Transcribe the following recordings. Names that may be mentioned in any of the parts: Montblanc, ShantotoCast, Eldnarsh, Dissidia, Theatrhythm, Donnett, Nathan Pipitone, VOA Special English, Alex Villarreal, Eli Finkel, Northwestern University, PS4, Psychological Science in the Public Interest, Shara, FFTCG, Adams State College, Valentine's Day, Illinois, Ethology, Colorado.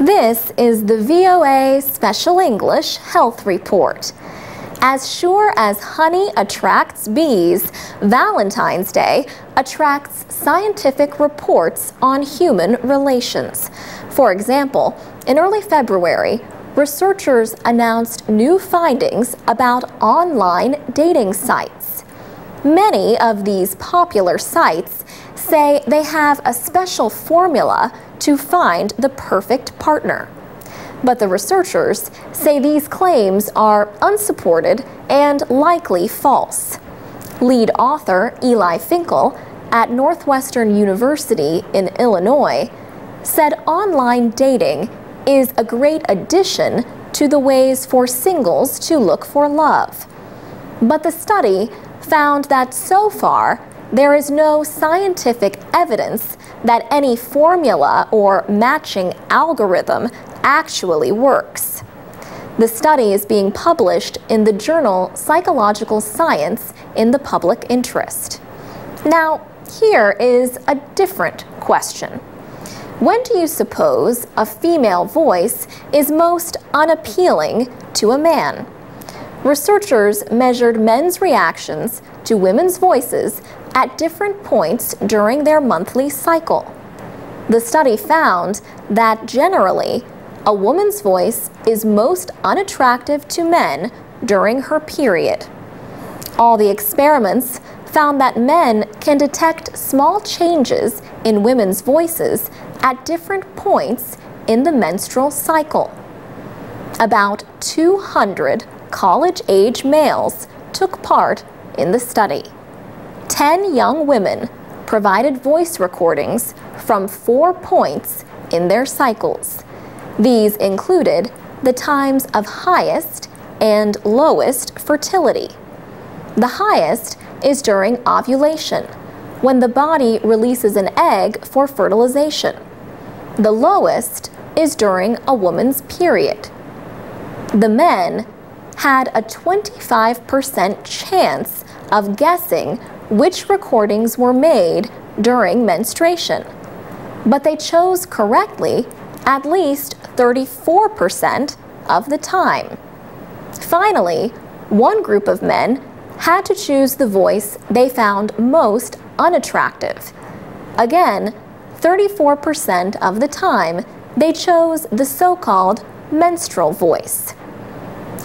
This is the VOA Special English Health Report. As sure as honey attracts bees, Valentine's Day attracts scientific reports on human relations. For example, in early February, researchers announced new findings about online dating sites. Many of these popular sites say they have a special formula to find the perfect partner. But the researchers say these claims are unsupported and likely false. Lead author Eli Finkel at Northwestern University in Illinois said online dating is a great addition to the ways for singles to look for love. But the study found that so far, there is no scientific evidence that any formula or matching algorithm actually works. The study is being published in the journal Psychological Science in the Public Interest. Now, here is a different question. When do you suppose a female voice is most unappealing to a man? Researchers measured men's reactions to women's voices at different points during their monthly cycle. The study found that generally, a woman's voice is most unattractive to men during her period. All the experiments found that men can detect small changes in women's voices at different points in the menstrual cycle. About 200 college-age males took part in the study. 10 young women provided voice recordings from 4 points in their cycles. These included the times of highest and lowest fertility. The highest is during ovulation, when the body releases an egg for fertilization. The lowest is during a woman's period. The men had a 25% chance of guessing which recordings were made during menstruation, but they chose correctly at least 34% of the time. Finally, one group of men had to choose the voice they found most unattractive. Again, 34% of the time, they chose the so-called menstrual voice.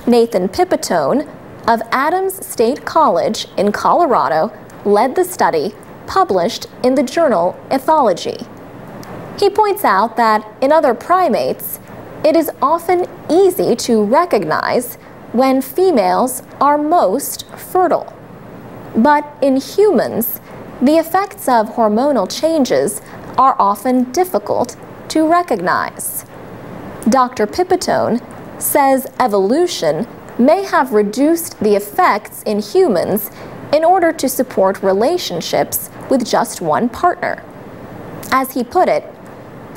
Nathan Pipitone of Adams State College in Colorado led the study published in the journal Ethology. He points out that in other primates, it is often easy to recognize when females are most fertile. But in humans, the effects of hormonal changes are often difficult to recognize. Dr. Pipitone says evolution may have reduced the effects in humans in order to support relationships with just one partner. As he put it,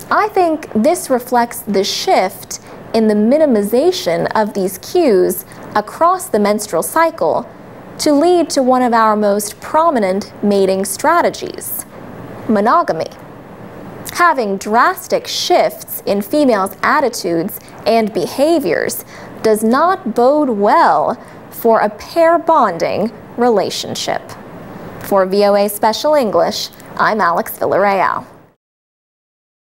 I think this reflects the shift in the minimization of these cues across the menstrual cycle to lead to one of our most prominent mating strategies, monogamy. Having drastic shifts in females' attitudes and behaviors does not bode well for a pair bonding relationship. For VOA Special English, I'm Alex Villarreal.